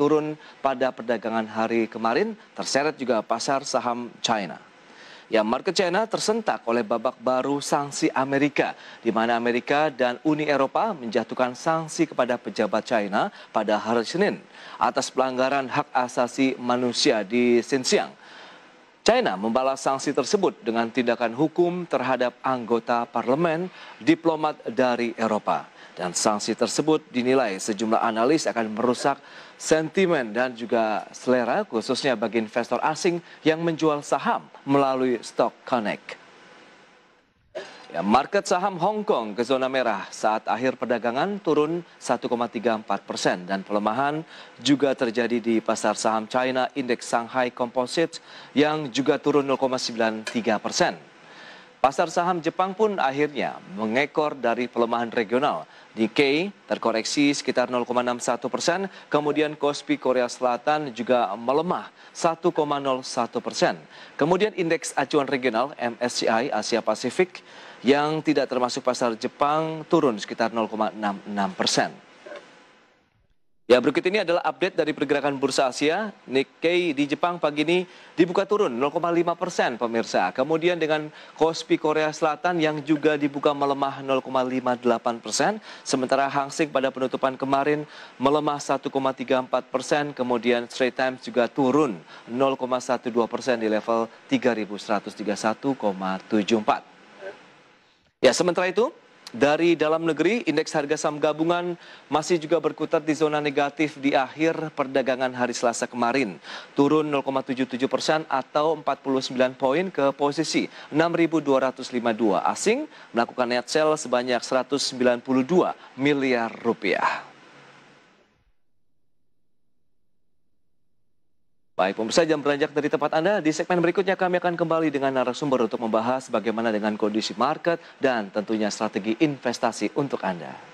turun pada perdagangan hari kemarin, terseret juga pasar saham China. Ya, market China tersentak oleh babak baru sanksi Amerika, di mana Amerika dan Uni Eropa menjatuhkan sanksi kepada pejabat China pada hari Senin atas pelanggaran hak asasi manusia di Xinjiang. China membalas sanksi tersebut dengan tindakan hukum terhadap anggota parlemen, diplomat dari Eropa. Dan sanksi tersebut dinilai sejumlah analis akan merusak sentimen dan juga selera, khususnya bagi investor asing yang menjual saham melalui Stock Connect. Ya, market saham Hong Kong ke zona merah saat akhir perdagangan turun 1,34% dan pelemahan juga terjadi di pasar saham China, indeks Shanghai Composite yang juga turun 0,93%. Pasar saham Jepang pun akhirnya mengekor dari pelemahan regional. Nikkei terkoreksi sekitar 0,61%, kemudian Kospi Korea Selatan juga melemah 1,01%. Kemudian indeks acuan regional MSCI Asia Pasifik yang tidak termasuk pasar Jepang turun sekitar 0,66%. Ya, berikut ini adalah update dari pergerakan bursa Asia. Nikkei di Jepang pagi ini dibuka turun 0,5% pemirsa. Kemudian dengan Kospi Korea Selatan yang juga dibuka melemah 0,58%. Sementara Hang Seng pada penutupan kemarin melemah 1,34%. Kemudian Straits Times juga turun 0,12% di level 3.131,74. Ya, sementara itu, dari dalam negeri, indeks harga saham gabungan masih juga berkutat di zona negatif di akhir perdagangan hari Selasa kemarin. Turun 0,77% atau 49 poin ke posisi 6.252. Asing melakukan net sell sebanyak 192 miliar rupiah. Baik pemirsa, jam beranjak dari tempat Anda. Di segmen berikutnya kami akan kembali dengan narasumber untuk membahas bagaimana dengan kondisi market dan tentunya strategi investasi untuk Anda.